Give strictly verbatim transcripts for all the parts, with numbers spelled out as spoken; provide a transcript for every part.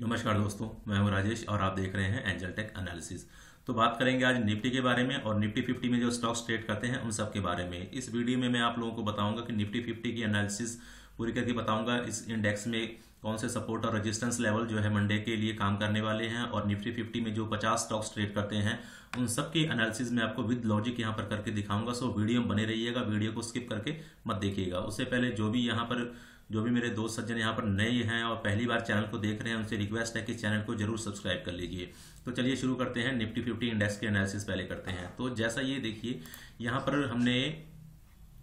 नमस्कार दोस्तों, मैं हूं राजेश और आप देख रहे हैं एंजल टेक एनालिसिस। तो बात करेंगे आज निफ्टी के बारे में और निफ्टी फिफ्टी में जो स्टॉक्स ट्रेड करते हैं उन सब के बारे में। इस वीडियो में मैं आप लोगों को बताऊंगा कि निफ्टी फिफ्टी की एनालिसिस पूरी करके बताऊंगा इस इंडेक्स में कौन से सपोर्ट और रेजिस्टेंस लेवल जो है मंडे के लिए काम करने वाले हैं, और निफ्टी फिफ्टी में जो पचास स्टॉक्स ट्रेड करते हैं उन सब की एनालिसिस में आपको विद लॉजिक यहाँ पर करके दिखाऊंगा। सो वीडियो में बने रहिएगा, वीडियो को स्किप करके मत देखिएगा। उससे पहले जो भी यहाँ पर जो भी मेरे दोस्त सज्जन यहाँ पर नए हैं और पहली बार चैनल को देख रहे हैं उनसे रिक्वेस्ट है कि चैनल को जरूर सब्सक्राइब कर लीजिए। तो चलिए शुरू करते हैं, निफ्टी फिफ्टी इंडेक्स के एनालिसिस पहले करते हैं। तो जैसा ये देखिए यहाँ पर हमने,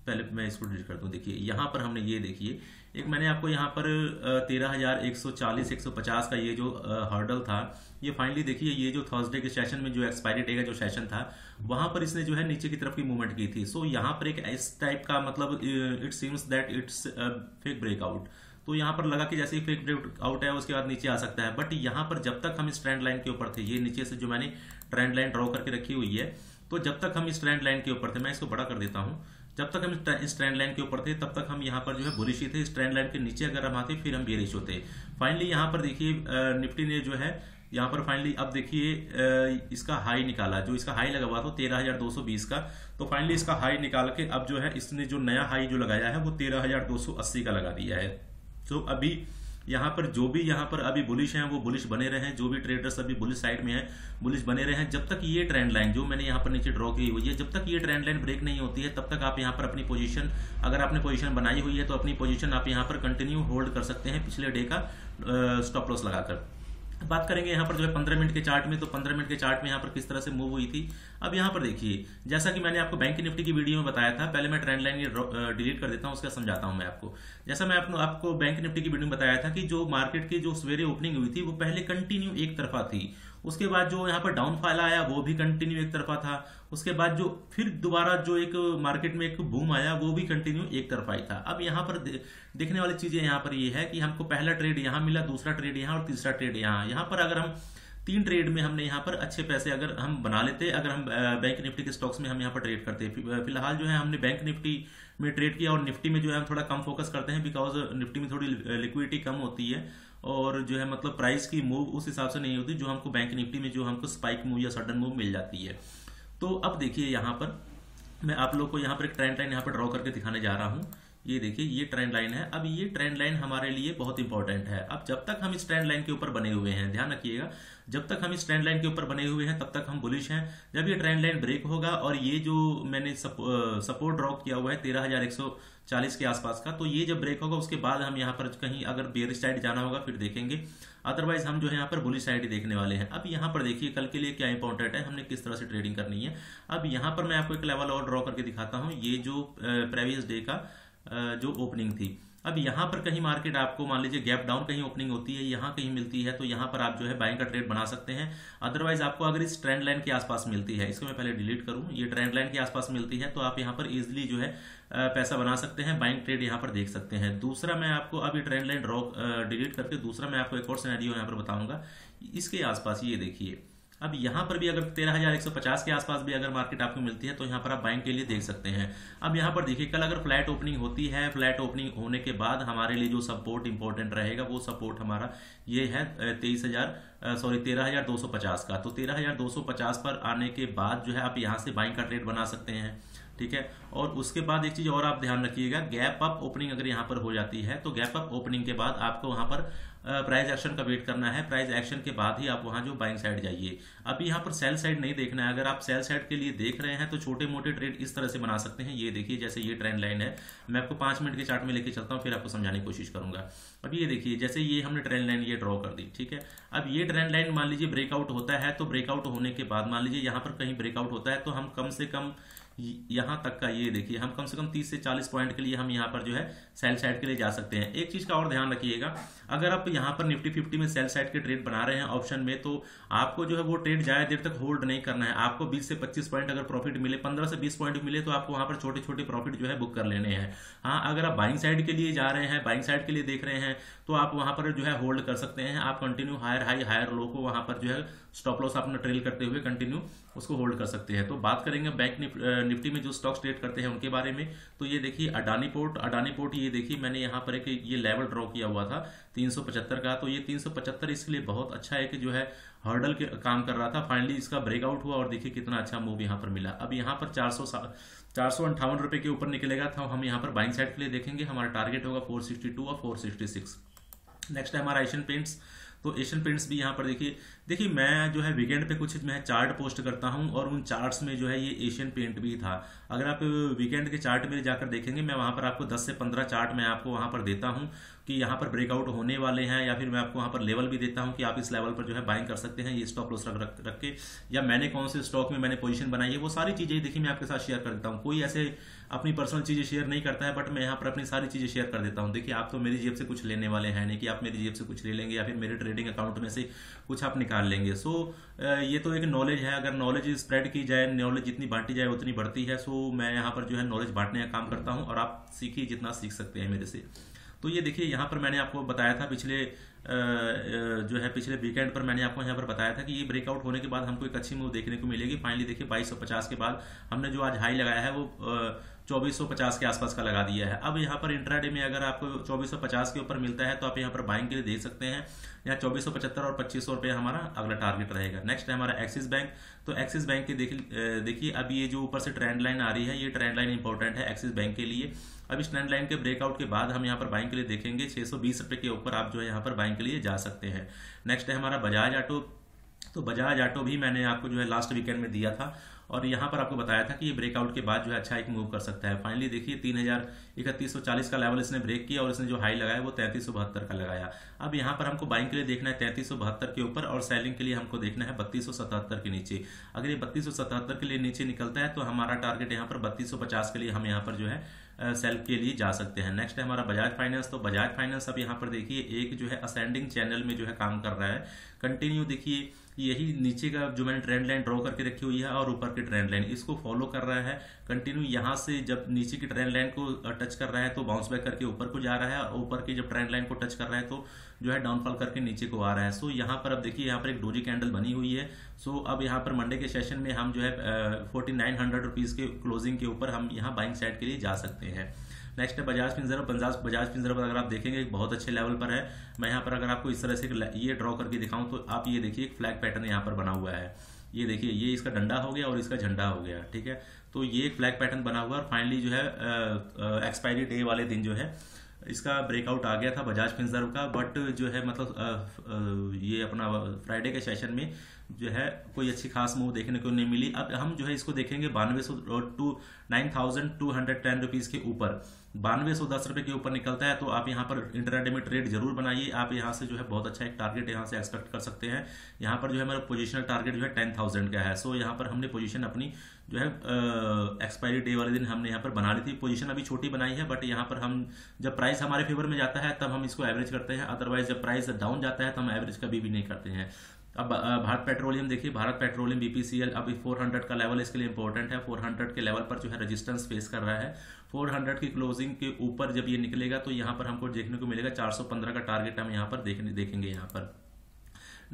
पहले मैं इसको डिलीट कर दूँ, देखिए यहाँ पर हमने ये देखिए एक मैंने आपको यहाँ पर तेरह हज़ार एक सौ चालीस एक सौ पचास का ये जो हर्डल था ये फाइनली देखिए ये जो थर्सडे के सेशन में जो एक्सपायरी डे का जो सेशन था वहाँ पर इसने जो है नीचे की तरफ की मूवमेंट की थी। सो so, यहाँ पर एक इस टाइप का मतलब it seems that it's fake breakout, तो यहाँ पर लगा कि जैसे ही फेक ब्रेकआउट है उसके बाद नीचे आ सकता है। बट यहाँ पर जब तक हम इस ट्रेंड लाइन के ऊपर थे, ये नीचे से जो मैंने ट्रेंड लाइन ड्रॉ करके रखी हुई है, तो जब तक हम इस ट्रेंड लाइन के ऊपर थे, मैं इसको बड़ा कर देता हूँ, जब तक हम इस ट्रेंड लाइन के ऊपर थे तब तक हम यहाँ पर जो है बुलिश ही थे। इस ट्रेंड लाइन के नीचे अगर हम आते फिर हम बेरिश होते। फाइनली यहाँ पर देखिए निफ्टी ने जो है यहाँ पर फाइनली अब देखिए इसका हाई निकाला, जो इसका हाई लगा हुआ था तेरह हज़ार दो सौ बीस का, तो फाइनली इसका हाई निकाल के अब जो है इसने जो नया हाई जो लगाया है वो तेरह हज़ार दो सौ अस्सी का लगा दिया है। तो अभी यहाँ पर जो भी यहाँ पर अभी बुलिश हैं वो बुलिश बने रहे हैं, जो भी ट्रेडर्स अभी बुलिश साइड में हैं बुलिश बने रहे हैं। जब तक ये ट्रेंड लाइन जो मैंने यहाँ पर नीचे ड्रॉ की हुई है, जब तक ये ट्रेंड लाइन ब्रेक नहीं होती है तब तक आप यहाँ पर अपनी पोजीशन, अगर आपने पोजीशन बनाई हुई है तो अपनी पोजीशन आप यहाँ पर कंटिन्यू होल्ड कर सकते हैं पिछले डे का स्टॉप लॉस लगाकर। बात करेंगे यहाँ पर जो है पंद्रह मिनट के चार्ट में, तो पंद्रह मिनट के चार्ट में यहाँ पर किस तरह से मूव हुई थी। अब यहाँ पर देखिए जैसा कि मैंने आपको बैंक निफ्टी की वीडियो में बताया था, पहले मैं ट्रेंड लाइन ये डिलीट कर देता हूँ, उसका समझाता हूँ मैं आपको। जैसा मैं आपको बैंक निफ्टी की वीडियो में बताया था कि जो मार्केट की जो सवेरे ओपनिंग हुई थी वो पहले कंटिन्यू एक तरफा थी, उसके बाद जो यहाँ पर डाउनफॉल आया वो भी कंटिन्यू एक तरफा था, उसके बाद जो फिर दोबारा जो एक मार्केट में एक बूम आया वो भी कंटिन्यू एक तरफा ही था। अब यहाँ पर देखने वाली चीजें यहाँ पर ये है कि हमको पहला ट्रेड यहाँ मिला, दूसरा ट्रेड यहाँ और तीसरा ट्रेड यहाँ। यहाँ पर अगर हम तीन ट्रेड में हमने यहाँ पर अच्छे पैसे अगर हम बना लेते, अगर हम बैंक निफ्टी के स्टॉक्स में हम यहाँ पर ट्रेड करते। फिलहाल जो है हमने बैंक निफ्टी में ट्रेड किया और निफ्टी में जो है हम थोड़ा कम फोकस करते हैं, बिकॉज निफ्टी में थोड़ी लिक्विडिटी कम होती है और जो है मतलब प्राइस की मूव उस हिसाब से नहीं होती जो हमको बैंक निफ्टी में जो हमको स्पाइक मूव या सडन मूव मिल जाती है। तो अब देखिए यहाँ पर मैं आप लोग को यहाँ पर एक ट्रेंड लाइन यहाँ पर ड्रॉ करके दिखाने जा रहा हूँ। ये देखिए ये ट्रेंड लाइन है। अब ये ट्रेंड लाइन हमारे लिए बहुत इंपॉर्टेंट है। अब जब तक हम इस ट्रेंड लाइन के ऊपर बने हुए हैं, ध्यान रखिएगा, जब तक हम इस ट्रेंड लाइन के ऊपर बने हुए हैं तब तक हम बुलिश हैं। जब ये ट्रेंड लाइन ब्रेक होगा और ये जो मैंने सपोर्ट ड्रॉ किया हुआ है तेरह हज़ार एक सौ चालीस के आसपास का, तो ये जब ब्रेक होगा उसके बाद हम यहाँ पर कहीं अगर बेयरिश साइड जाना होगा फिर देखेंगे, अदरवाइज हम जो है यहाँ पर बुलिश साइड ही देखने वाले हैं। अब यहाँ पर देखिए कल के लिए क्या इंपॉर्टेंट है, हमने किस तरह से ट्रेडिंग करनी है। अब यहाँ पर मैं आपको एक लेवल और ड्रॉ करके दिखाता हूँ, ये जो प्रीवियस डे का जो ओपनिंग थी। अब यहाँ पर कहीं मार्केट आपको मान लीजिए गैप डाउन कहीं ओपनिंग होती है, यहाँ कहीं मिलती है, तो यहाँ पर आप जो है बाइंग का ट्रेड बना सकते हैं। अदरवाइज आपको अगर इस ट्रेंड लाइन के आसपास मिलती है, इसको मैं पहले डिलीट करूँ, ये ट्रेंड लाइन के आसपास मिलती है तो आप यहाँ पर इजिली जो है पैसा बना सकते हैं, बाइंग ट्रेड यहाँ पर देख सकते हैं। दूसरा मैं आपको अब ये ट्रेंड लाइन ड्रॉ डिलीट करके दूसरा मैं आपको एक और सिनेरियो यहाँ पर बताऊँगा इसके आसपास। ये देखिए अब यहाँ पर भी अगर तेरह हज़ार एक सौ पचास के आसपास भी अगर मार्केट आपको मिलती है तो यहाँ पर आप बाइंग के लिए देख सकते हैं। अब यहाँ पर देखिए कल अगर फ्लैट ओपनिंग होती है, फ्लैट ओपनिंग होने के बाद हमारे लिए जो सपोर्ट इंपॉर्टेंट रहेगा वो सपोर्ट हमारा ये है तेईस हज़ार सॉरी तेरह हज़ार दो सौ पचास का। तो तेरह हज़ार दो सौ पचास पर आने के बाद जो है आप यहाँ से बाइंग का ट्रेड बना सकते हैं, ठीक है। और उसके बाद एक चीज और आप ध्यान रखिएगा, गैप अप ओपनिंग अगर यहाँ पर हो जाती है तो गैप अप ओपनिंग के बाद आपको वहाँ पर प्राइस एक्शन का वेट करना है, प्राइस एक्शन के बाद ही आप वहाँ जो बाइंग साइड जाइए। अभी यहाँ पर सेल साइड नहीं देखना है। अगर आप सेल साइड के लिए देख रहे हैं तो छोटे मोटे ट्रेड इस तरह से बना सकते हैं। ये देखिए जैसे ये ट्रेंड लाइन है, मैं आपको पाँच मिनट के चार्ट में लेके चलता हूँ फिर आपको समझाने की कोशिश करूंगा। अब ये देखिए जैसे ये हमने ट्रेंड लाइन ये ड्रॉ कर दी, ठीक है। अब ये ट्रेंड लाइन मान लीजिए ब्रेकआउट होता है, तो ब्रेकआउट होने के बाद मान लीजिए यहाँ पर कहीं ब्रेकआउट होता है तो हम कम से कम यहाँ तक का ये देखिए हम कम से कम तीस से चालीस पॉइंट के लिए हम यहाँ पर जो है सेल साइड के लिए जा सकते हैं। एक चीज का और ध्यान रखिएगा, अगर आप यहाँ पर निफ्टी फिफ्टी में सेल साइड के ट्रेड बना रहे हैं ऑप्शन में तो आपको जो है वो ट्रेड ज्यादा देर तक होल्ड नहीं करना है। आपको बीस से पच्चीस पॉइंट अगर प्रॉफिट मिले, पंद्रह से बीस पॉइंट मिले तो आपको वहाँ पर छोटे छोटे प्रॉफिट जो है बुक कर लेने हैं। हाँ, अगर आप बाइंग साइड के लिए जा रहे हैं, बाइंग साइड के लिए देख रहे हैं तो आप वहाँ पर जो है होल्ड कर सकते हैं। आप continue higher high higher low को वहाँ पर जो है स्टॉप लॉस आपने ट्रेल करते हुए कंटिन्यू उसको होल्ड कर सकते हैं। तो बात करेंगे बैंक निफ्टी में जो स्टॉक्स ट्रेड करते हैं उनके बारे में। तो ये देखिए अडानी पोर्ट, अडानी पोर्ट ये देखिए मैंने यहाँ पर एक ये लेवल ड्रॉ किया हुआ था तीन सौ पचहत्तर का, तो ये तीन सौ पचहत्तर इसलिए बहुत अच्छा है कि जो है हर्डल के काम कर रहा था, फाइनली इसका ब्रेकआउट हुआ और देखिए कितना अच्छा मूव यहाँ पर मिला। अब यहाँ पर चार सौ चार सौ अंठावन रुपये के ऊपर निकलेगा था, हम यहाँ पर बाइंग साइड के लिए देखेंगे, हमारा टारगेट होगा फोर सिक्सटी टू और फोर सिक्सटी सिक्स। नेक्स्ट है हमारा एशियन पेंट्स, तो एशियन पेंट्स भी यहाँ पर देखिए देखिए मैं जो है वीकेंड पे कुछ मैं चार्ट पोस्ट करता हूँ और उन चार्ट्स में जो है ये एशियन पेंट भी था। अगर आप वीकेंड के चार्ट में जाकर देखेंगे, मैं वहाँ पर आपको दस से पंद्रह चार्ट मैं आपको वहाँ पर देता हूँ कि यहाँ पर ब्रेकआउट होने वाले हैं, या फिर मैं आपको वहाँ पर लेवल भी देता हूँ कि आप इस लेवल पर जो है बाइंग कर सकते हैं, ये स्टॉप लॉस रख, रख, रख के, या मैंने कौन से स्टॉक में मैंने पोजीशन बनाई है, वो सारी चीज़ें देखिए मैं आपके साथ शेयर कर देता हूँ। कोई ऐसे अपनी पर्सनल चीज़ें शेयर नहीं करता है, बट मैं यहाँ पर अपनी सारी चीज़ें शेयर कर देता हूँ। देखिए आप तो मेरी जेब से कुछ लेने वाले हैं नहीं कि आप मेरी जेब से कुछ ले लेंगे या फिर मेरे ट्रेडिंग अकाउंट में से कुछ आप निकाल लेंगे। सो ये तो एक नॉलेज है, अगर नॉलेज स्प्रेड की जाए, नॉलेज जितनी बांटी जाए उतनी बढ़ती है। सो मैं यहाँ पर जो है नॉलेज बांटने का काम करता हूँ और आप सीखिए जितना सीख सकते हैं मेरे से। तो ये देखिए यहाँ पर मैंने आपको बताया था पिछले जो है पिछले वीकेंड पर मैंने आपको यहाँ पर बताया था कि ये ब्रेकआउट होने के बाद हमको एक अच्छी मूव देखने को मिलेगी। फाइनली देखिए बाईस सौ पचास के बाद हमने जो आज हाई लगाया है वो चौबीस सौ पचास के आसपास का लगा दिया है। अब यहाँ पर इंट्राडे में अगर आपको चौबीस सौ पचास के ऊपर मिलता है तो आप यहाँ पर बाइंग के लिए देख सकते हैं। यहाँ चौबीस सौ पचहत्तर और पच्चीस सौ रुपये हमारा अगला टारगेट रहेगा। नेक्स्ट है हमारा एक्सिस बैंक, तो एक्सिस बैंक के देखिए देखिए अब ये जो ऊपर से ट्रेंड लाइन आ रही है, ये ट्रेंड लाइन इंपॉर्टेंट है एक्सिस बैंक के लिए। अब इस ट्रेंड लाइन के ब्रेकआउट के बाद हम यहाँ पर बाइंग के लिए देखेंगे छः सौ बीस रुपये के ऊपर आप जो है यहाँ पर बाइंग के लिए जा सकते हैं। नेक्स्ट है हमारा बजाज ऑटो, तो बजाज ऑटो भी मैंने आपको जो है लास्ट वीकेंड में दिया था और यहाँ पर आपको बताया था कि ये ब्रेकआउट के बाद जो है अच्छा एक मूव कर सकता है। फाइनली देखिए तीन हजार इकतीस सौ चालीस का लेवल इसने ब्रेक किया और इसने जो हाई लगाया वो तैंतीस सौ बहत्तर का लगाया। अब यहाँ पर हमको बाइंग के लिए देखना है तैंतीस सौ बहत्तर के ऊपर और सेलिंग के लिए हमको देखना है बत्तीस सौ सतहत्तर के नीचे। अगर ये बत्तीस सौ सतहत्तर के लिए नीचे निकलता है तो हमारा टारगेट यहाँ पर बत्तीस सौ पचास के लिए हम यहाँ पर जो है सेल के लिए जा सकते हैं। नेक्स्ट है हमारा बजाज फाइनेंस, तो बजाज फाइनेंस अब यहाँ पर देखिए एक जो है असेंडिंग चैनल में जो है काम कर रहा है कंटिन्यू। देखिए यही नीचे का जो मैंने ट्रेंड लाइन ड्रॉ करके रखी हुई है और ऊपर की ट्रेंड लाइन इसको फॉलो कर रहा है कंटिन्यू। यहाँ से जब नीचे की ट्रेंड लाइन को टच कर रहा है तो बाउंस बैक करके ऊपर को जा रहा है और ऊपर की जब ट्रेंड लाइन को टच कर रहा है तो जो है डाउनफॉल करके नीचे को आ रहा है। सो यहाँ पर अब देखिए यहाँ पर एक डोजी कैंडल बनी हुई है। सो अब यहाँ पर मंडे के सेशन में हम जो है फोर्टी नाइन हंड्रेड रुपीज़ के क्लोजिंग के ऊपर हम यहाँ बाइंग साइड के लिए जा सकते हैं। नेक्स्ट है बजाज फिनसर्व, बजाज बजाज फिनसर्व अगर आप देखेंगे एक बहुत अच्छे लेवल पर है। मैं यहाँ पर अगर आपको इस तरह से ये ड्रॉ करके दिखाऊं तो आप ये देखिए एक फ्लैग पैटर्न यहाँ पर बना हुआ है। ये देखिए ये इसका डंडा हो गया और इसका झंडा हो गया, ठीक है। तो ये एक फ्लैग पैटर्न बना हुआ है और फाइनली जो है एक्सपायरी डे वाले दिन जो है इसका ब्रेकआउट आ गया था बजाज फिनसर्व का। बट जो है मतलब आ, आ, ये अपना फ्राइडे के सेशन में जो है कोई अच्छी खास मूव देखने को नहीं मिली। अब हम जो है इसको देखेंगे बानवे सौ to nine thousand two hundred ten rupees के ऊपर, बानवे सौ दस रुपये के ऊपर निकलता है तो आप यहाँ पर इंट्राडे में ट्रेड जरूर बनाइए। आप यहाँ से जो है बहुत अच्छा एक टारगेट यहाँ से एक्सपेक्ट कर सकते हैं। यहाँ पर जो है मेरा पोजीशनल टारगेट जो है टेन थाउजेंड का है। सो यहाँ पर हमने पोजीशन अपनी जो है एक्सपायरी डे वाले दिन हमने यहाँ पर बना ली थी। पोजीशन अभी छोटी बनाई है बट यहाँ पर हम जब प्राइस हमारे फेवर में जाता है तब हम इसको एवरेज करते हैं, अदरवाइज जब प्राइस डाउन जाता है तो हम एवरेज कभी भी नहीं करते हैं। अब भारत पेट्रोलियम देखिए, भारत पेट्रोलियम बीपीसीएल अभी चार सौ का लेवल इसके लिए इंपॉर्टेंट है। चार सौ के लेवल पर जो है रेजिस्टेंस फेस कर रहा है। चार सौ की क्लोजिंग के ऊपर जब ये निकलेगा तो यहाँ पर हमको देखने को मिलेगा चार सौ पंद्रह का टारगेट हम यहाँ पर देखने देखेंगे यहाँ पर।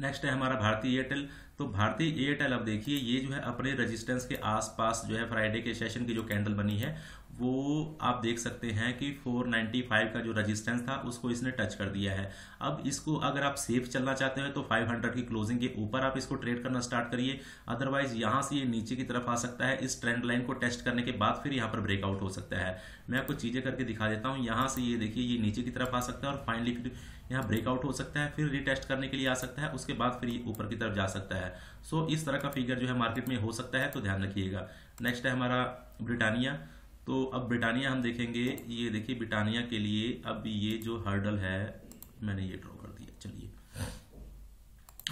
नेक्स्ट है हमारा भारतीय एयरटेल, तो भारतीय एयरटेल अब देखिए ये जो है अपने रेजिस्टेंस के आसपास जो है फ्राइडे के सेशन की जो कैंडल बनी है वो आप देख सकते हैं कि चार सौ पचानवे का जो रेजिस्टेंस था उसको इसने टच कर दिया है। अब इसको अगर आप सेफ चलना चाहते हो तो पाँच सौ की क्लोजिंग के ऊपर आप इसको ट्रेड करना स्टार्ट करिए, अदरवाइज यहाँ से ये नीचे की तरफ आ सकता है। इस ट्रेंड लाइन को टेस्ट करने के बाद फिर यहाँ पर ब्रेकआउट हो सकता है। मैं आपको चीज़ें करके दिखा देता हूँ। यहाँ से ये देखिए ये नीचे की तरफ आ सकता है और फाइनली फिर यहाँ ब्रेकआउट हो सकता है, फिर रिटेस्ट करने के लिए आ सकता है, उसके बाद फिर ये ऊपर की तरफ जा सकता है। सो इस तरह का फिगर जो है मार्केट में हो सकता है, तो ध्यान रखिएगा। नेक्स्ट है हमारा ब्रिटानिया, तो अब ब्रिटानिया हम देखेंगे। ये देखिए ब्रिटानिया के लिए अब ये जो हर्डल है मैंने ये ड्रॉ कर दिया, चलिए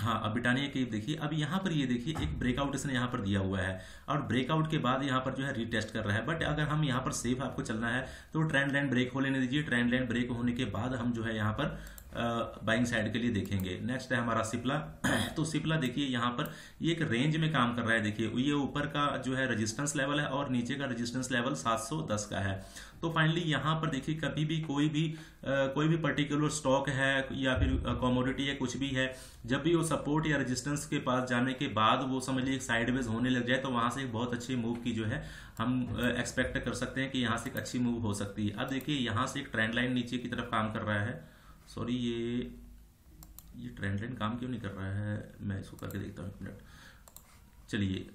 हाँ। अब ब्रिटानिया के देखिए अब यहाँ पर ये देखिए एक ब्रेकआउट इसने यहाँ पर दिया हुआ है और ब्रेकआउट के बाद यहाँ पर जो है रीटेस्ट कर रहा है। बट अगर हम यहाँ पर सेफ आपको चलना है तो ट्रेंड लाइन ब्रेक हो लेने दीजिए। ट्रेंड लाइन ब्रेक होने के बाद हम जो है यहाँ पर बाइंग साइड के लिए देखेंगे। नेक्स्ट है हमारा सिपला। तो सिपला देखिए यहाँ पर ये एक रेंज में काम कर रहा है। देखिए ये ऊपर का जो है रेजिस्टेंस लेवल है और नीचे का रेजिस्टेंस लेवल सात सौ दस का है। तो फाइनली यहाँ पर देखिए कभी भी कोई भी आ, कोई भी पर्टिकुलर स्टॉक है या फिर कॉमोडिटी या कुछ भी है, जब भी वो सपोर्ट या रेजिस्टेंस के पास जाने के बाद वो समझ लीजिए साइडवेज होने लग जाए तो वहाँ से एक बहुत अच्छी मूव की जो है हम एक्सपेक्ट कर सकते हैं कि यहाँ से एक अच्छी मूव हो सकती है। अब देखिए यहाँ से एक ट्रेंड लाइन नीचे की तरफ काम कर रहा है। सॉरी ये ये ट्रेंड लाइन काम क्यों नहीं कर रहा है, मैं इसको करके देखता हूँ एक मिनट। चलिए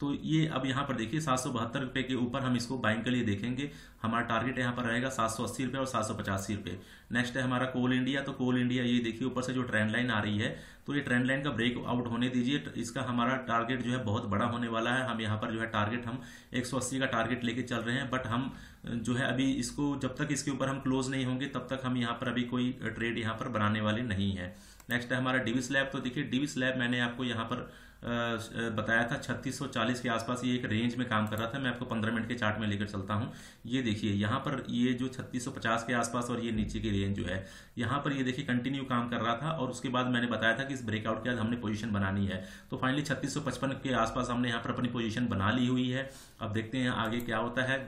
तो ये अब यहाँ पर देखिए सात सौ बहत्तर रुपये के ऊपर हम इसको बाइंग के लिए देखेंगे। हमारा टारगेट यहाँ पर रहेगा सात सौ अस्सी रुपये और सात सौ पचासी रुपये। नेक्स्ट है हमारा कोल इंडिया। तो कोल इंडिया ये देखिए ऊपर से जो ट्रेंड लाइन आ रही है तो ये ट्रेंड लाइन का ब्रेक आउट होने दीजिए। इसका हमारा टारगेट जो है बहुत बड़ा होने वाला है। हम यहाँ पर जो है टारगेट हम एक सौ अस्सी का टारगेट लेके चल रहे हैं, बट हम जो है अभी इसको जब तक इसके ऊपर हम क्लोज नहीं होंगे तब तक हम यहाँ पर अभी कोई ट्रेड यहाँ पर बनाने वाले नहीं है। नेक्स्ट है हमारा डिविस लैब। तो देखिए डिविस लैब मैंने आपको यहाँ पर बताया था छत्तीस सौ चालीस के आसपास ये एक रेंज में काम कर रहा था। मैं आपको पंद्रह मिनट के चार्ट में लेकर चलता हूँ। ये देखिए यहाँ पर ये जो छत्तीस सौ पचास के आसपास और ये नीचे की रेंज जो है यहाँ पर ये देखिए कंटिन्यू काम कर रहा था और उसके बाद मैंने बताया था कि इस ब्रेकआउट के बाद हमने पोजीशन बनानी है। तो फाइनली छत्तीस सौ पचपन के आसपास हमने यहाँ पर अपनी पोजीशन बना ली हुई है। अब देखते हैं आगे क्या होता है।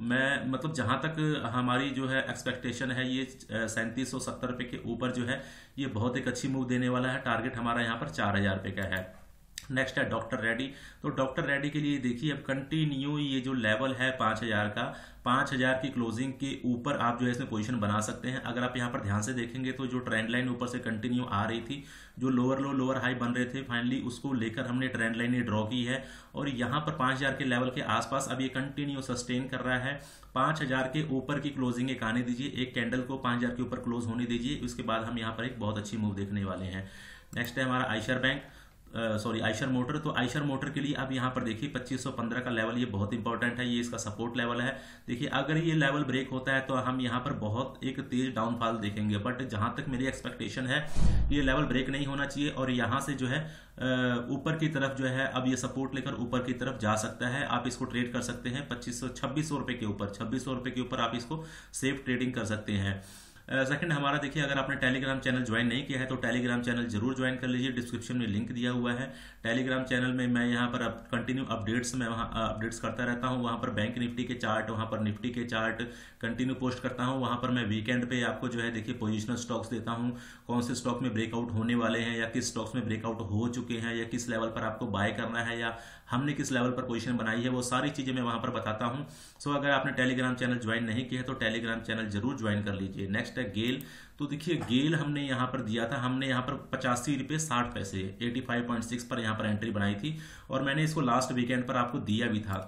मैं मतलब जहाँ तक हमारी जो है एक्सपेक्टेशन है ये सैंतीस सौ सत्तर रुपये के ऊपर जो है ये बहुत एक अच्छी मूव देने वाला है। टारगेट हमारा यहाँ पर चार हज़ार रुपये का है। नेक्स्ट है डॉक्टर रेड्डी। तो डॉक्टर रेड्डी के लिए देखिए अब कंटिन्यू ये जो लेवल है पाँच हज़ार का, पाँच हज़ार की क्लोजिंग के ऊपर आप जो है इसमें पोजीशन बना सकते हैं। अगर आप यहाँ पर ध्यान से देखेंगे तो जो ट्रेंड लाइन ऊपर से कंटिन्यू आ रही थी, जो लोअर लो लोअर हाई बन रहे थे, फाइनली उसको लेकर हमने ट्रेंड लाइन ये ड्रॉ की है और यहाँ पर पाँच हज़ार के लेवल के आसपास अब ये कंटिन्यू सस्टेन कर रहा है। पाँच हज़ार के ऊपर की क्लोजिंग एक आने दीजिए, एक कैंडल को पाँच हज़ार के ऊपर क्लोज होने दीजिए, उसके बाद हम यहाँ पर एक बहुत अच्छी मूव देखने वाले हैं। नेक्स्ट है हमारा Eicher bank sorry Eicher motor. तो आइशर मोटर के लिए अब यहाँ पर देखिए पच्चीस सौ पंद्रह का लेवल ये बहुत इंपॉर्टेंट है, ये इसका सपोर्ट लेवल है। देखिए अगर ये लेवल ब्रेक होता है तो हम यहाँ पर बहुत एक तेज डाउनफॉल देखेंगे, बट जहाँ तक मेरी एक्सपेक्टेशन है ये लेवल ब्रेक नहीं होना चाहिए और यहाँ से जो है ऊपर की तरफ जो है अब ये सपोर्ट लेकर ऊपर की तरफ जा सकता है। आप इसको ट्रेड कर सकते हैं पच्चीस सौ छब्बीस सौ रुपये के ऊपर, छब्बीस सौ रुपये के ऊपर आप इसको सेफ ट्रेडिंग कर सकते हैं। सेकंड uh, हमारा देखिए अगर आपने टेलीग्राम चैनल ज्वाइन नहीं किया है तो टेलीग्राम चैनल जरूर ज्वाइन कर लीजिए, डिस्क्रिप्शन में लिंक दिया हुआ है। टेलीग्राम चैनल में मैं यहाँ पर अब कंटिन्यू अपडेट्स मैं वहाँ अपडेट्स करता रहता हूँ। वहाँ पर बैंक निफ्टी के चार्ट, वहाँ पर निफ्टी के चार्ट कंटिन्यू पोस्ट करता हूँ। वहाँ पर मैं वीकेंड पे आपको जो है देखिए पोजिशनल स्टॉक्स देता हूँ, कौन से स्टॉक में ब्रेकआउट होने वाले हैं या किस स्टॉक्स में ब्रेकआउट हो चुके हैं या किस लेवल पर आपको बाय करना है या हमने किस लेवल पर पोजीशन बनाई है, वो सारी चीज़ें मैं वहाँ पर बताता हूँ। सो so, अगर आपने टेलीग्राम चैनल ज्वाइन नहीं किया है तो टेलीग्राम चैनल जरूर ज्वाइन कर लीजिए। नेक्स्ट है गेल। तो देखिए गेल हमने यहाँ पर दिया था, हमने यहाँ पर पचासी रुपये साठ पैसे एटी फाइव पॉइंट सिक्स पर यहाँ पर एंट्री बनाई थी और मैंने इसको लास्ट वीकेंड पर आपको दिया भी था।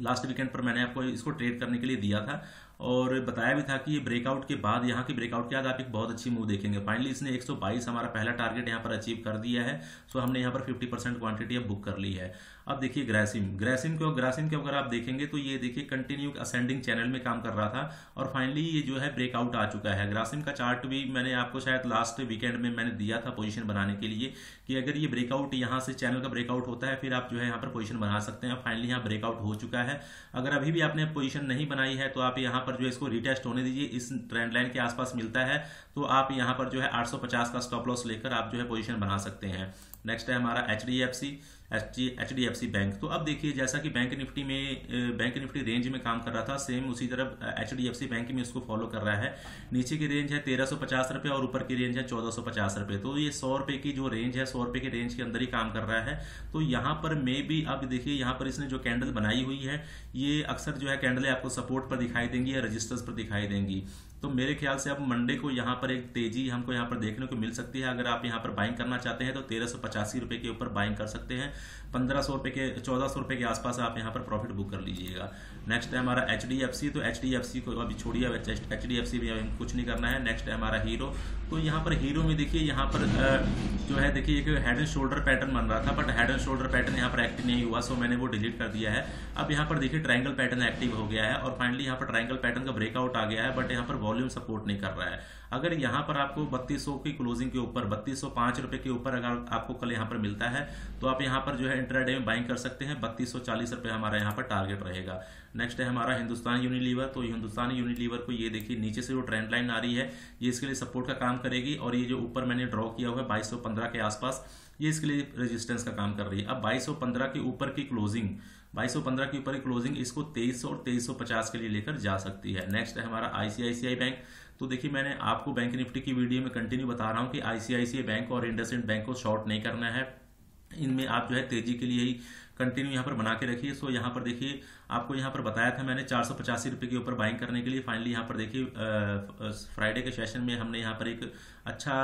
लास्ट वीकेंड पर मैंने आपको इसको ट्रेड करने के लिए दिया था और बताया भी था कि ये ब्रेकआउट के बाद, यहाँ के ब्रेकआउट के बाद आप एक बहुत अच्छी मूव देखेंगे। फाइनली इसने एक सौ बाईस हमारा पहला टारगेट यहाँ पर अचीव कर दिया है। सो हमने यहाँ पर पचास परसेंट क्वांटिटी अब बुक कर ली है। अब देखिए ग्रासिम ग्रासिम को ग्रासिम के अगर आप देखेंगे तो ये देखिए कंटिन्यू असेंडिंग चैनल में काम कर रहा था और फाइनली ये जो है ब्रेकआउट आ चुका है। ग्रासिम का चार्ट भी मैंने आपको शायद लास्ट वीकेंड में मैंने दिया था पोजिशन बनाने के लिए कि अगर ये ब्रेकआउट यहाँ से चैनल का ब्रेकआउट होता है फिर आप जो है यहाँ पर पोजिशन बना सकते हैं। फाइनली यहाँ ब्रेकआउट हो चुका है। अगर अभी भी आपने पोजिशन नहीं बनाई है तो आप यहाँ जो इसको रिटेस्ट होने दीजिए, इस ट्रेंड लाइन के आसपास मिलता है तो आप यहां पर जो है आठ सौ पचास का स्टॉप लॉस लेकर आप जो है पोजीशन बना सकते हैं। नेक्स्ट है हमारा एचडीएफसी एचडीएफसी बैंक। तो अब देखिए जैसा कि बैंक निफ्टी में बैंक निफ्टी रेंज में काम कर रहा था, सेम उसी तरह एचडीएफसी बैंक में उसको फॉलो कर रहा है। नीचे की रेंज है तेरह सौ पचास रुपये और ऊपर की रेंज है चौदह सौ पचास रुपये। तो ये सौ रुपये की जो रेंज है सौ रुपये की रेंज के अंदर ही काम कर रहा है। तो यहाँ पर मे भी अब देखिए यहाँ पर इसने जो कैंडल बनाई हुई है ये अक्सर जो है कैंडलें आपको सपोर्ट पर दिखाई देंगी या रजिस्टर्स पर दिखाई देंगी। तो मेरे ख्याल से अब मंडे को यहाँ पर एक तेजी हमको यहाँ पर देखने को मिल सकती है। अगर आप यहाँ पर बाइंग करना चाहते हैं तो तेरह सौ पचासी रुपये के ऊपर बाइंग कर सकते हैं, पंद्रह सौ रुपये के चौदह सौ रुपये के आसपास आप यहाँ पर प्रॉफिट बुक कर लीजिएगा। नेक्स्ट है हमारा एच डी एफ सी। तो एच डी एफ सी को अभी छोड़िए, एच डी एफ सी भी हमें कुछ नहीं करना है। नेक्स्ट है हमारा हीरो। तो यहाँ पर हीरो में देखिए यहाँ पर जो है देखिए एक हेड एंड शोल्डर पैटर्न बन रहा था, but head and shoulder pattern यहाँ पर एक्टिव नहीं हुआ, सो मैंने वो डिलीट कर दिया है। अब यहाँ पर देखिए ट्रायंगल पैटर्न एक्टिव हो गया है और फाइनली यहाँ पर ट्रायंगल पैटर्न का ब्रेकआउट आ गया है, बट यहाँ पर वॉल्यूम सपोर्ट नहीं कर रहा है। अगर यहाँ पर आपको बत्तीस सौ की क्लोजिंग के ऊपर बत्तीस सौ पांच रुपए के ऊपर अगर आपको कल यहाँ पर मिलता है तो आप यहाँ पर जो है इंट्राडे में बाइंग कर सकते हैं। बत्तीस सौ चालीस रुपये हमारा यहाँ पर टारगेट रहेगा। नेक्स्ट है हमारा हिंदुस्तान यूनिलीवर। तो हिंदुस्तान यूनिलीवर को ये देखिए नीचे से जो ट्रेंड लाइन आ रही है ये इसके लिए सपोर्ट का काम करेगी और ये जो ऊपर मैंने ड्रॉ किया हुआ है बाईस सौ पंद्रह के आसपास ये इसके लिए रेजिस्टेंस का काम कर रही है। अब बाईस सौ पंद्रह के ऊपर की क्लोजिंग बाईस सौ पंद्रह के ऊपर की क्लोजिंग इसको तेईस सौ और तेईस सौ पचास के लिए लेकर जा सकती है। नेक्स्ट है हमारा आईसीआईसीआई बैंक। तो देखिए मैंने आपको बैंक निफ्टी की वीडियो में कंटिन्यू बता रहा हूँ कि आईसीआईसीआई बैंक और इंडसइंड बैंक को शॉर्ट नहीं करना है, इनमें आप जो है तेजी के लिए ही कंटिन्यू यहाँ पर बना के रखिए। सो यहाँ पर देखिए आपको यहाँ पर बताया था मैंने चार सौ पचासी रुपये के ऊपर बाइंग करने के लिए। फाइनली यहाँ पर देखिए फ्राइडे के सेशन में हमने यहाँ पर एक अच्छा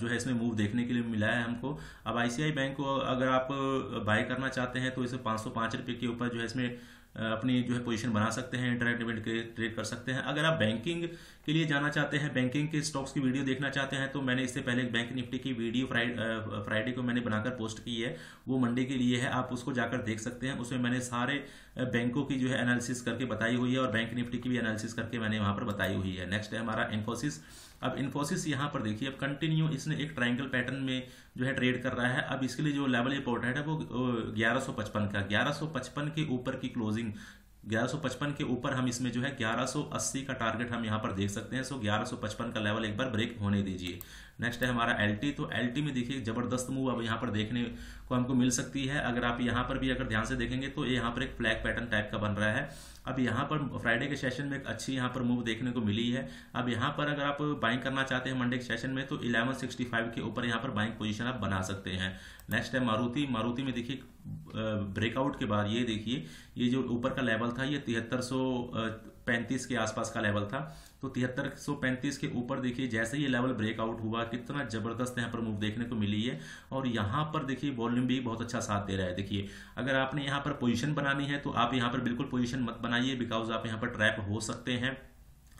जो है इसमें मूव देखने के लिए मिला है हमको। अब आईसीआई बैंक को अगर आप बाय करना चाहते हैं तो इसे पाँच सौ पाँच रुपये के ऊपर जो है इसमें अपनी जो है पोजीशन बना सकते हैं, इंटरनेट इवेंट के ट्रेड कर सकते हैं। अगर आप बैंकिंग के लिए जाना चाहते हैं, बैंकिंग के स्टॉक्स की वीडियो देखना चाहते हैं तो मैंने इससे पहले एक बैंक निफ्टी की वीडियो फ्राइडे फ्राइडे को मैंने बनाकर पोस्ट की है, वो मंडे के लिए है, आप उसको जाकर देख सकते हैं। उसमें मैंने सारे बैंकों की जो है एनालिसिस करके बताई हुई है और बैंक निफ्टी की भी एनालिसिस करके मैंने वहाँ पर बताई हुई है। नेक्स्ट है हमारा इन्फोसिस। अब इन्फोसिस यहाँ पर देखिए अब कंटिन्यू इसने एक ट्रायंगल पैटर्न में जो है ट्रेड कर रहा है। अब इसके लिए जो लेवल इंपॉर्टेंट है वो ग्यारह सौ पचपन का, ग्यारह सौ पचपन के ऊपर की क्लोजिंग, ग्यारह सौ पचपन के ऊपर हम इसमें जो है ग्यारह सौ अस्सी का टारगेट हम यहाँ पर देख सकते हैं। सो ग्यारह सौ पचपन का लेवल एक बार ब्रेक होने दीजिए। नेक्स्ट है हमारा एलटी। तो एलटी में देखिए जबरदस्त मूव अब यहाँ पर देखने को हमको मिल सकती है। अगर आप यहाँ पर भी अगर ध्यान से देखेंगे तो यहाँ पर एक फ्लैग पैटर्न टाइप का बन रहा है। अब यहाँ पर फ्राइडे के सेशन में एक अच्छी यहाँ पर मूव देखने को मिली है। अब यहाँ पर अगर आप बाइंग करना चाहते हैं मंडे के सेशन में तो ग्यारह सौ पैंसठ के ऊपर यहाँ पर बाइंग पोजीशन आप बना सकते हैं। नेक्स्ट है मारुति। मारुति में देखिए ब्रेकआउट के बाद ये देखिए ये जो ऊपर का लेवल था ये तिहत्तर सौ पैंतीस के आसपास का लेवल था। तो तिहत्तर सौ पैंतीस के ऊपर देखिए जैसे ये लेवल ब्रेकआउट हुआ कितना जबरदस्त यहाँ पर मूव देखने को मिली है और यहाँ पर देखिए वॉल्यूम भी बहुत अच्छा साथ दे रहा है। देखिए अगर आपने यहाँ पर पोजीशन बनानी है तो आप यहाँ पर बिल्कुल पोजीशन मत बनाइए, बिकॉज आप यहाँ पर ट्रैप हो सकते हैं।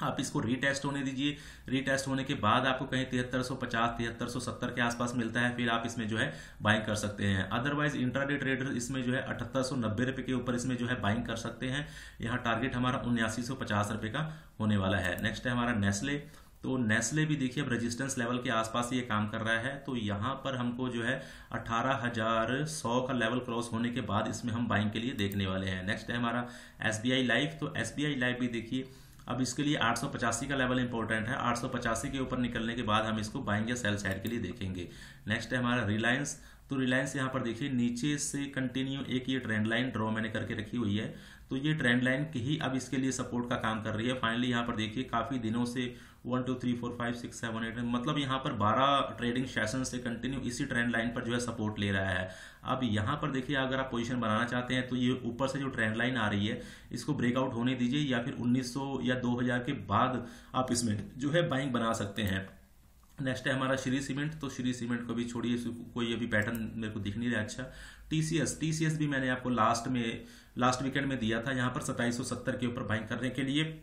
आप इसको रीटेस्ट होने दीजिए, रीटेस्ट होने के बाद आपको कहीं तिहत्तर सौ पचास तिहत्तर सौ सत्तर के आसपास मिलता है फिर आप इसमें जो है बाइंग कर सकते हैं। अदरवाइज इंट्राडे ट्रेडर इसमें जो है अठहत्तर सौ नब्बे रुपये के ऊपर इसमें जो है बाइंग कर सकते हैं। यहाँ टारगेट हमारा उन्यासी सौ पचास रुपये का होने वाला है। नेक्स्ट है हमारा नेस्ले। तो नेस्ले भी देखिए अब रेजिस्टेंस लेवल के आसपास ये काम कर रहा है। तो यहाँ पर हमको जो है अठारह हजार सौ का लेवल क्रॉस होने के बाद इसमें हम बाइंग के लिए देखने वाले हैं। नेक्स्ट है हमारा एस बी आई लाइफ। तो एस बी आई लाइफ भी देखिए अब इसके लिए आठ सौ पचासी का लेवल इंपॉर्टेंट है, आठ सौ पचासी के ऊपर निकलने के बाद हम इसको बाइंग या सेल साइड के लिए देखेंगे। नेक्स्ट है हमारा रिलायंस। तो रिलायंस यहाँ पर देखिए नीचे से कंटिन्यू एक ये ट्रेंड लाइन ड्रॉ मैंने करके रखी हुई है, तो ये ट्रेंड लाइन की ही अब इसके लिए सपोर्ट का काम कर रही है। फाइनली यहाँ पर देखिए काफी दिनों से one two three four five six seven eight मतलब यहाँ पर बारह ट्रेडिंग सेशन से कंटिन्यू इसी ट्रेंड लाइन पर जो है सपोर्ट ले रहा है। अब यहाँ पर देखिए अगर आप पोजीशन बनाना चाहते हैं तो ये ऊपर से जो ट्रेंड लाइन आ रही है इसको ब्रेकआउट होने दीजिए या फिर उन्नीस सौ या दो हज़ार के बाद आप इसमें जो है बाइंग बना सकते हैं। नेक्स्ट है हमारा श्री सीमेंट। तो श्री सीमेंट को भी छोड़िए, कोई अभी पैटर्न मेरे को दिख नहीं रहा। अच्छा टीसीएस टीसीएस भी मैंने आपको लास्ट में लास्ट वीकेंड में दिया था यहाँ पर सत्ताईस सौ सत्तर के ऊपर बाइंग करने के लिए।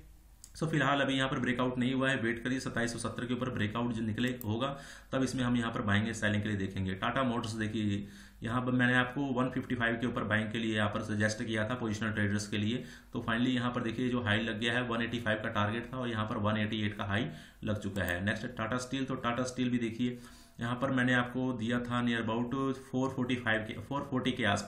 सो so, फिलहाल अभी यहाँ पर ब्रेकआउट नहीं हुआ है, वेट करिए सत्ताईस सौ सत्तर के ऊपर ब्रेकआउट जो निकले होगा तब इसमें हम यहाँ पर बाइंग सेलिंग के लिए देखेंगे। टाटा मोटर्स देखिए यहाँ पर मैंने आपको एक सौ पचपन के ऊपर बाइंग के लिए यहाँ पर सजेस्ट किया था पोजिशनल ट्रेडर्स के लिए। तो फाइनली यहाँ पर देखिए जो हाई लग गया है एक सौ पचासी का टारगेट था और यहाँ पर एक सौ अट्ठासी का हाई लग चुका है। Next Tata steel. तो टाटा स्टील भी देखिए यहाँ पर मैंने आपको दिया था नियर अबाउट चार सौ पैंतालीस के चार सौ चालीस के आसपास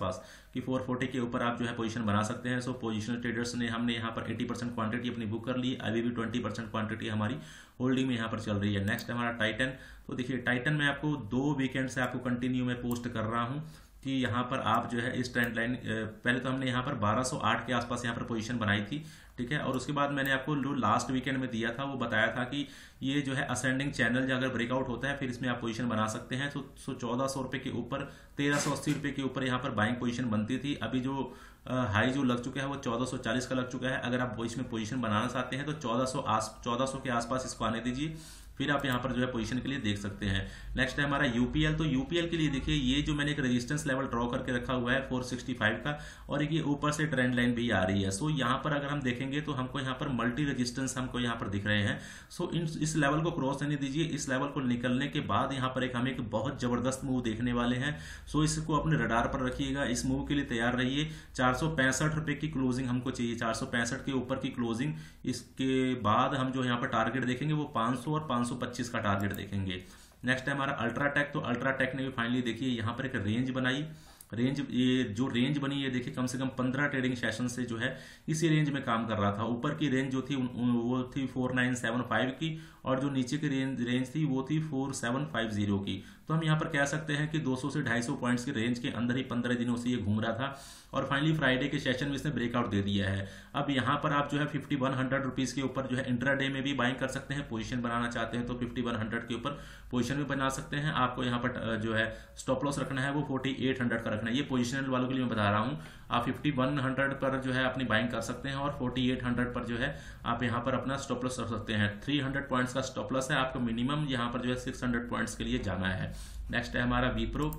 कि चार सौ चालीस के ऊपर आप जो है पोजीशन बना सकते हैं। सो पोजीशनल ट्रेडर्स ने हमने यहाँ पर अस्सी परसेंट क्वांटिटी अपनी बुक कर ली, अभी भी बीस परसेंट क्वांटिटी हमारी होल्डिंग में यहाँ पर चल रही है। नेक्स्ट हमारा टाइटन। तो देखिए टाइटन में आपको दो वीकेंड से आपको कंटिन्यू में पोस्ट कर रहा हूँ कि यहाँ पर आप जो है इस ट्रेंड लाइन पहले तो हमने यहाँ पर बारह सौ आठ के आसपास यहाँ पर पोजीशन बनाई थी, ठीक है, और उसके बाद मैंने आपको जो लास्ट वीकेंड में दिया था वो बताया था कि ये जो है असेंडिंग चैनल जो अगर ब्रेकआउट होता है फिर इसमें आप पोजीशन बना सकते हैं। तो सो चौदह सौ रुपये के ऊपर तेरह सौ अस्सी रुपये के ऊपर यहाँ पर बाइंग पोजीशन बनती थी। अभी जो हाई जो लग चुका है वो चौदह सौ चालीस का लग चुका है। अगर आप इसमें पोजीशन बनाना चाहते हैं तो चौदह सौ चौदह सौ के आसपास इसको आने दीजिए, फिर आप यहाँ पर जो है पोजीशन के लिए देख सकते हैं। नेक्स्ट है हमारा यूपीएल। तो यूपीएल के लिए देखिए ये जो मैंने एक रेजिस्टेंस लेवल ड्रॉ करके रखा हुआ है चार सौ पैंसठ का और एक ये ऊपर से ट्रेंड लाइन भी आ रही है। सो यहाँ पर अगर हम देखेंगे तो हमको यहाँ पर मल्टी रेजिस्टेंस हमको यहाँ पर दिख रहे हैं। सो इन इस लेवल को क्रॉस होने दीजिए, इस लेवल को निकलने के बाद यहाँ पर एक हम एक बहुत जबरदस्त मूव देखने वाले हैं। सो इसको अपने रडार पर रखिएगा, इस मूव के लिए तैयार रहिए। चार सौ पैंसठ रुपये की क्लोजिंग हमको चाहिए, चार सौ पैंसठ के ऊपर की क्लोजिंग, इसके बाद हम जो यहाँ पर टारगेट देखेंगे वो पाँच सौ और पाँच सौ पच्चीस का टारगेट देखेंगे। नेक्स्ट है हमारा अल्ट्राटेक, तो अल्ट्राटेक ने भी फाइनली देखिए यहाँ पर एक रेंज बनाई, रेंज ये जो रेंज बनी ये देखिए कम से कम पंद्रह ट्रेडिंग सेशन से जो है इसी रेंज में काम कर रहा था। ऊपर की रेंज जो थी उन, उन, वो थी फोर नाइन सेवन फाइव की, और जो नीचे की रेंज रेंज थी वो थी फोर सेवन फाइव जीरो की। तो हम यहाँ पर कह सकते हैं कि दो सौ से ढाई सौ पॉइंट्स की रेंज के अंदर ही पंद्रह दिनों से ये घूम रहा था, और फाइनली फ्राइडे के सेशन में इसने ब्रेकआउट दे दिया है। अब यहाँ पर आप जो है फिफ्टी वन हंड्रेड रुपीज़ के ऊपर जो है इंट्राडे में भी बाइंग कर सकते हैं, पोजीशन बनाना चाहते हैं तो फिफ्टी वन हंड्रेड के ऊपर पोजीशन भी बना सकते हैं। आपको यहाँ पर जो है स्टॉप लॉस रखना है वो फोर्टी एट हंड्रेड का रखना है, ये पोजीशनल वालों के लिए मैं बता रहा हूँ। आप फिफ्टी वन हंड्रेड पर जो है अपनी बाइंग कर सकते हैं, और फोर्टी एट हंड्रेड पर जो है आप यहाँ पर अपना स्टॉप लॉस रख सकते हैं। थ्री हंड्रेड पॉइंट्स का स्टॉप लॉस है, आपको मिनिमम यहाँ पर जो है सिक्स हंड्रेड पॉइंट्स के लिए जाना है। नेक्स्ट है हमारा विप्रो,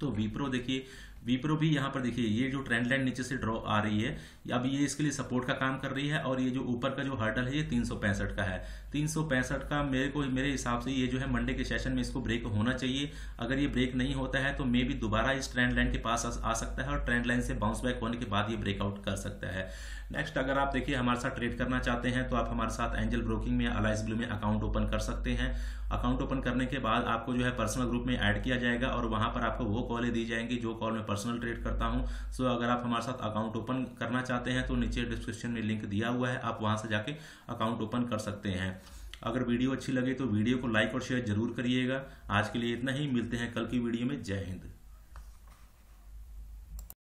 तो विप्रो देखिए विप्रो भी यहाँ पर देखिए ये जो ट्रेंड लाइन नीचे से ड्रॉ आ रही है अब ये इसके लिए सपोर्ट का काम कर रही है, और ये जो ऊपर का जो हर्डल है ये तीन सौ पैंसठ का है। तीन सौ पैंसठ का मेरे को मेरे हिसाब से ये जो है मंडे के सेशन में इसको ब्रेक होना चाहिए। अगर ये ब्रेक नहीं होता है तो मे भी दोबारा इस ट्रेंड लाइन के पास आ सकता है, और ट्रेंड लाइन से बाउंस बैक होने के बाद ये ब्रेकआउट कर सकता है। नेक्स्ट, अगर आप देखिए हमारे साथ ट्रेड करना चाहते हैं तो आप हमारे साथ एंजल ब्रोकिंग में अलाइस ब्लू में अकाउंट ओपन कर सकते हैं। अकाउंट ओपन करने के बाद आपको जो है पर्सनल ग्रुप में ऐड किया जाएगा, और वहाँ पर आपको वो कॉलें दी जाएंगी जो कॉल मैं पर्सनल ट्रेड करता हूँ। सो अगर आप हमारे साथ अकाउंट ओपन करना चाहते हैं तो नीचे डिस्क्रिप्शन में लिंक दिया हुआ है, आप वहाँ से जाके अकाउंट ओपन कर सकते हैं। अगर वीडियो अच्छी लगे तो वीडियो को लाइक और शेयर जरूर करिएगा। आज के लिए इतना ही, मिलते हैं कल की वीडियो में। जय हिंद।